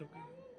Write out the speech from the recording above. toque.